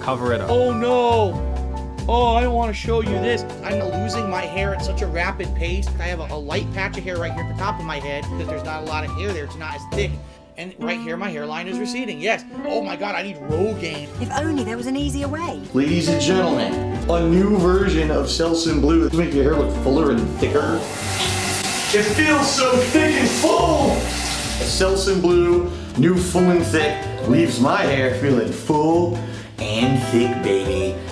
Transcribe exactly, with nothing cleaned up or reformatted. Cover it up. Oh no! Oh, I don't want to show you this. I'm losing my hair at such a rapid pace. I have a, a light patch of hair right here at the top of my head because there's not a lot of hair there. It's not as thick. And right here, my hairline is receding, yes. Oh my God, I need Rogaine. If only there was an easier way. Ladies and gentlemen, a new version of Selsun Blue to make your hair look fuller and thicker. It feels so thick and full. Selsun Blue, new full and thick, leaves my hair feeling full and thick, baby.